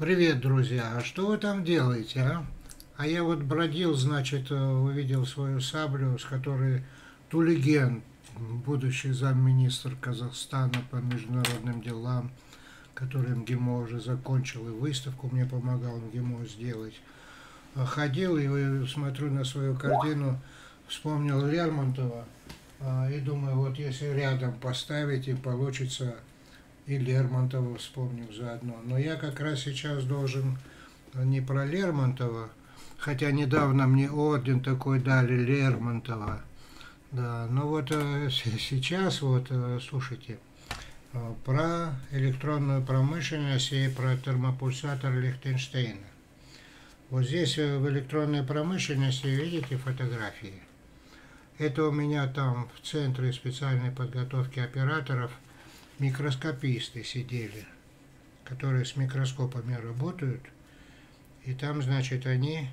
Привет, друзья! А что вы там делаете, а? А я вот бродил, значит, увидел свою саблю, с которой Тулиген, будущий замминистра Казахстана по международным делам, который МГИМО уже закончил, и выставку мне помогал МГИМО сделать, ходил и смотрю на свою картину, вспомнил Лермонтова, и думаю, вот если рядом поставить, и получится... И Лермонтова вспомним заодно. Но я как раз сейчас должен не про Лермонтова, хотя недавно мне орден такой дали Лермонтова. Да, но вот сейчас вот, слушайте, про электронную промышленность и про термопульсатор Лихтенштейна. Вот здесь в электронной промышленности видите фотографии. Это у меня там в центре специальной подготовки операторов микроскописты сидели, которые с микроскопами работают, и там, значит, они,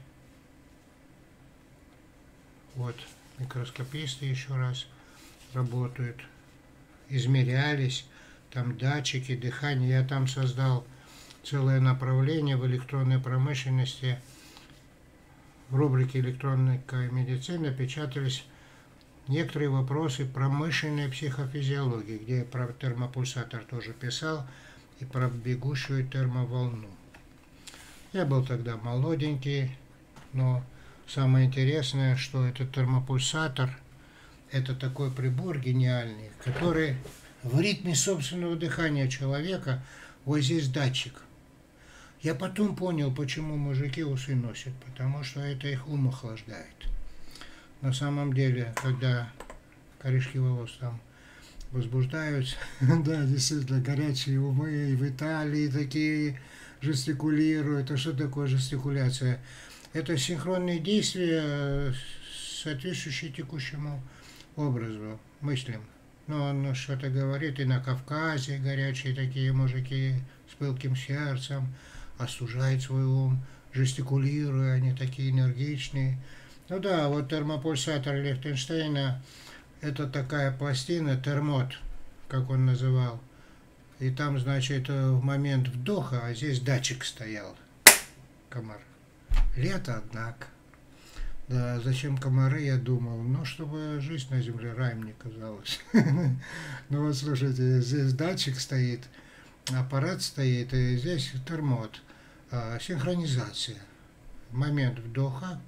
вот, микроскописты еще раз работают, измерялись, там датчики дыхания, я там создал целое направление в электронной промышленности, в рубрике «Электронная медицина» печатались некоторые вопросы промышленной психофизиологии, где я про термопульсатор тоже писал, и про бегущую термоволну. Я был тогда молоденький, но самое интересное, что этот термопульсатор – это такой прибор гениальный, который в ритме собственного дыхания человека, вот здесь датчик. Я потом понял, почему мужики усы носят, потому что это их ум охлаждает. На самом деле, когда корешки волос там возбуждаются, да, действительно, горячие умы, и в Италии такие жестикулируют. А что такое жестикуляция? Это синхронные действия, соответствующие текущему образу, мыслям. Но он что-то говорит, и на Кавказе горячие такие мужики с пылким сердцем, остужают свой ум, жестикулируя, они такие энергичные. Ну да, вот термопульсатор Лихтенштейна – это такая пластина, термот, как он называл. И там, значит, в момент вдоха, а здесь датчик стоял, комар. Лето, однако. Да, зачем комары, я думал, ну, чтобы жизнь на земле раем не казалась. Ну вот, слушайте, здесь датчик стоит, аппарат стоит, и здесь термот. Синхронизация. Момент вдоха.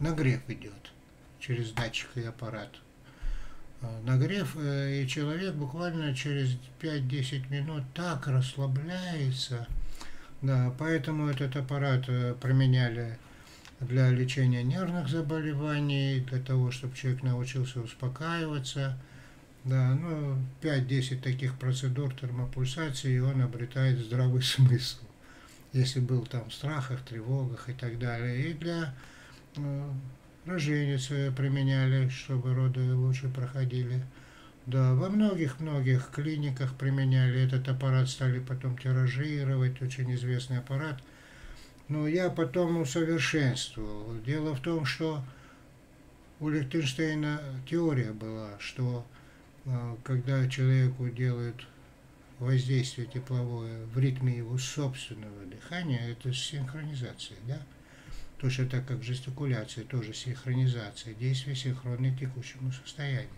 Нагрев идет через датчик и аппарат. Нагрев, и человек буквально через 5-10 минут так расслабляется. Да, поэтому этот аппарат применяли для лечения нервных заболеваний, для того, чтобы человек научился успокаиваться. Да, ну, 5-10 таких процедур термопульсации, и он обретает здравый смысл. Если был там в страхах, тревогах и так далее. И для роженец применяли, чтобы роды лучше проходили. Да, во многих-многих клиниках применяли этот аппарат, стали потом тиражировать, очень известный аппарат. Но я потом усовершенствовал. Дело в том, что у Лихтенштейна теория была, что когда человеку делают воздействие тепловое в ритме его собственного дыхания, это синхронизация, да? Точно так, как жестикуляция, тоже синхронизация, действия синхронны текущему состоянию.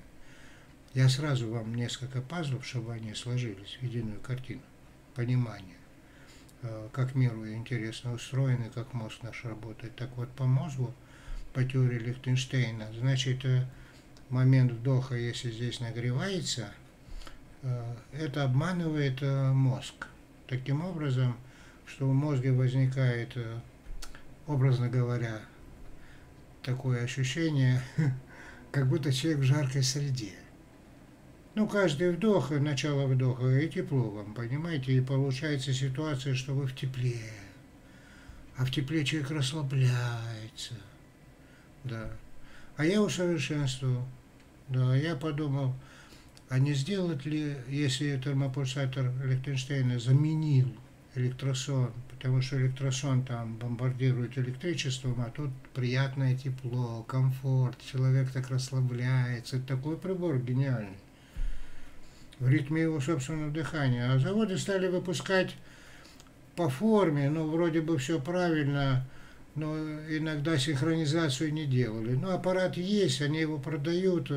Я сразу вам несколько пазлов, чтобы они сложились в единую картину, понимание, как мир интересно устроен и как мозг наш работает. Так вот, по мозгу, по теории Лихтенштейна, значит, момент вдоха, если здесь нагревается, это обманывает мозг. Таким образом, что в мозге возникает... образно говоря, такое ощущение, как будто человек в жаркой среде. Ну, каждый вдох, начало вдоха, и тепло вам, понимаете? И получается ситуация, что вы в тепле. А в тепле человек расслабляется. Да. А я усовершенствовал. Да, я подумал, а не сделать ли, если термопульсатор Лихтенштейна заменил электросон, потому что электросон там бомбардирует электричеством, а тут приятное тепло, комфорт, человек так расслабляется. Такой прибор гениальный. В ритме его собственного дыхания. А заводы стали выпускать по форме, ну, вроде бы все правильно, но иногда синхронизацию не делали. Ну, аппарат есть, они его продают,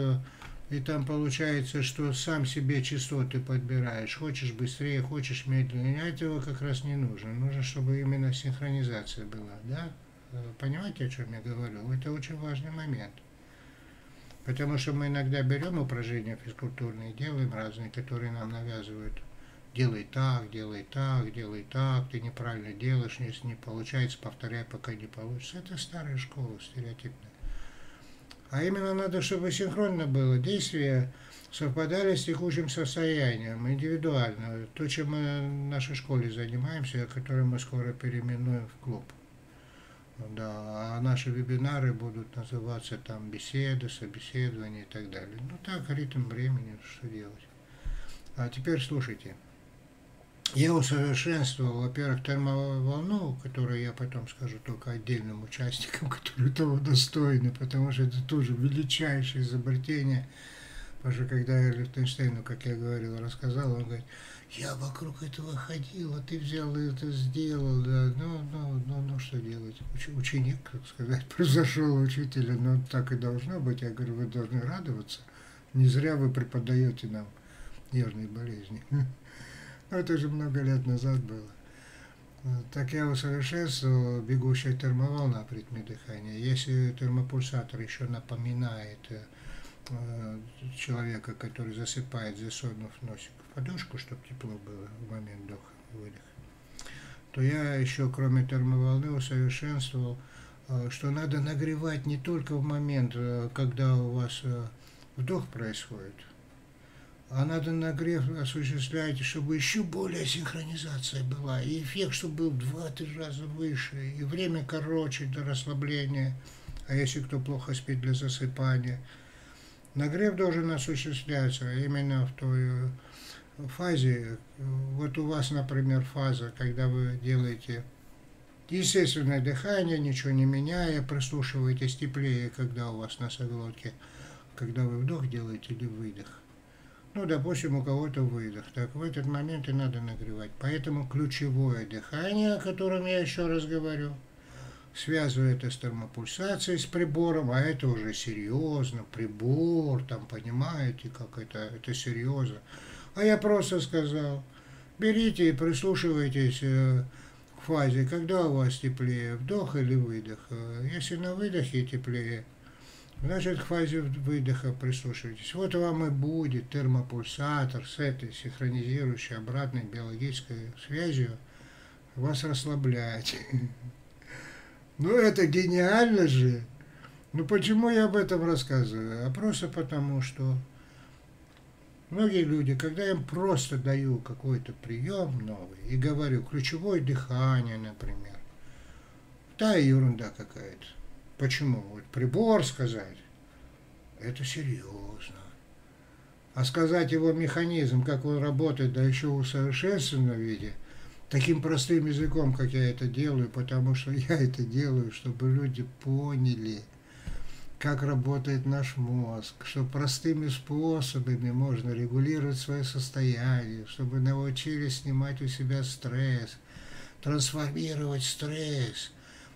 и там получается, что сам себе частоты подбираешь. Хочешь быстрее, хочешь медленнее. Этого как раз не нужно. Нужно, чтобы именно синхронизация была, да? Понимаете, о чем я говорю? Это очень важный момент. Потому что мы иногда берем упражнения физкультурные, делаем разные, которые нам навязывают. Делай так, делай так, делай так, ты неправильно делаешь, если не получается, повторяй, пока не получится. Это старая школа, стереотипная. А именно надо, чтобы синхронно было. Действия совпадали с текущим состоянием, индивидуально. То, чем мы в нашей школе занимаемся, которое мы скоро переименуем в клуб. Да, а наши вебинары будут называться там беседы, собеседования и так далее. Ну так, ритм времени, что делать. А теперь слушайте. Я усовершенствовал, во-первых, термоволну, которую я потом скажу только отдельным участникам, которые того достойны, потому что это тоже величайшее изобретение. Потому что когда я Лихтенштейну, как я говорил, рассказал, он говорит, я вокруг этого ходил, а ты взял и это сделал, да, ну что делать, ученик, так сказать, произошел учителя, но так и должно быть, я говорю, вы должны радоваться, не зря вы преподаете нам нервные болезни. Это же много лет назад было. Так я усовершенствовал бегущая термоволна при ритме дыхания. Если термопульсатор еще напоминает человека, который засыпает, засунув носик в подушку, чтобы тепло было в момент вдоха-выдоха, то я еще, кроме термоволны, усовершенствовал, что надо нагревать не только в момент, когда у вас вдох происходит, а надо нагрев осуществлять, чтобы еще более синхронизация была, и эффект, чтобы был 2-3 раза выше, и время короче для расслабления, а если кто плохо спит, для засыпания. Нагрев должен осуществляться именно в той фазе. Вот у вас, например, фаза, когда вы делаете естественное дыхание, ничего не меняя, прислушиваетесь теплее, когда у вас носоглотки, когда вы вдох делаете или выдох. Ну, допустим, у кого-то выдох. Так в этот момент и надо нагревать. Поэтому ключевое дыхание, о котором я еще раз говорю, связываю это с термопульсацией, с прибором, а это уже серьезно, прибор, там, понимаете, как это серьезно. А я просто сказал, берите и прислушивайтесь к фазе, когда у вас теплее, вдох или выдох. Если на выдохе теплее, значит, к фазе выдоха прислушивайтесь. Вот вам и будет термопульсатор с этой синхронизирующей обратной биологической связью вас расслаблять. Ну, это гениально же! Ну, почему я об этом рассказываю? А просто потому, что многие люди, когда я им просто даю какой-то прием новый и говорю, ключевое дыхание, например, та ерунда какая-то. Почему? Вот прибор сказать, это серьезно. А сказать его механизм, как он работает, да еще в усовершенствованном виде, таким простым языком, как я это делаю, потому что я это делаю, чтобы люди поняли, как работает наш мозг, что простыми способами можно регулировать свое состояние, чтобы научились снимать у себя стресс, трансформировать стресс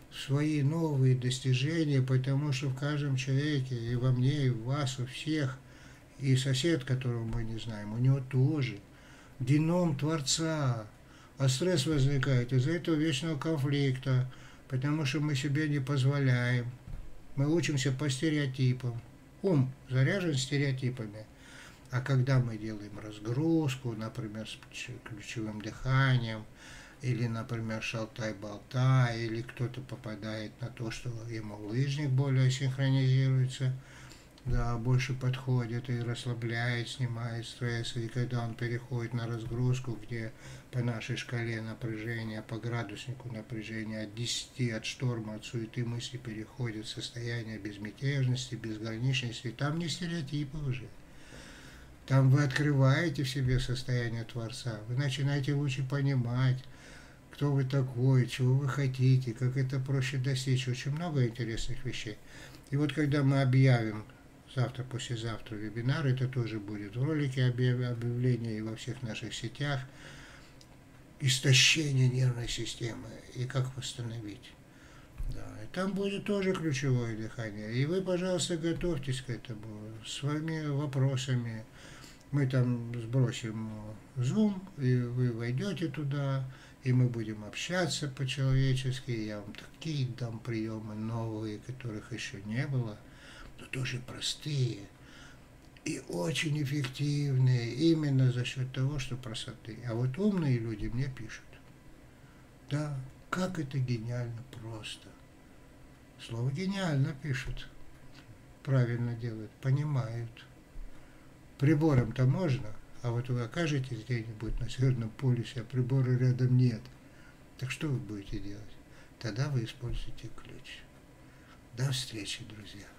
в свои новые достижения, потому что в каждом человеке, и во мне, и в вас, у всех, и сосед, которого мы не знаем, у него тоже геном Творца. А стресс возникает из-за этого вечного конфликта, потому что мы себе не позволяем. Мы учимся по стереотипам. Ум заряжен стереотипами. А когда мы делаем разгрузку, например, с ключевым дыханием, или, например, шалтай-болтай, или кто-то попадает на то, что ему лыжник более синхронизируется, да, больше подходит и расслабляет, снимает стресс. И когда он переходит на разгрузку, где по нашей шкале напряжения, по градуснику напряжения от 10, от шторма, от суеты мысли переходит в состояние безмятежности, безграничности, там не стереотипы уже. Там вы открываете в себе состояние Творца, вы начинаете лучше понимать, кто вы такой, чего вы хотите, как это проще достичь. Очень много интересных вещей. И вот когда мы объявим завтра, послезавтра вебинар, это тоже будет в ролике объявления и во всех наших сетях. истощение нервной системы и как восстановить. Да, и там будет тоже ключевое дыхание. И вы, пожалуйста, готовьтесь к этому своими вопросами. Мы там сбросим Zoom, и вы войдете туда, и мы будем общаться по-человечески. Я вам такие дам приемы новые, которых еще не было, но тоже простые и очень эффективные, именно за счет того, что простоты. А вот умные люди мне пишут. Да, как это гениально просто. Слово «гениально» пишут. Правильно делают, понимают. Прибором-то можно, а вот вы окажетесь где-нибудь на Северном полюсе, а прибора рядом нет. Так что вы будете делать? Тогда вы используете ключ. До встречи, друзья.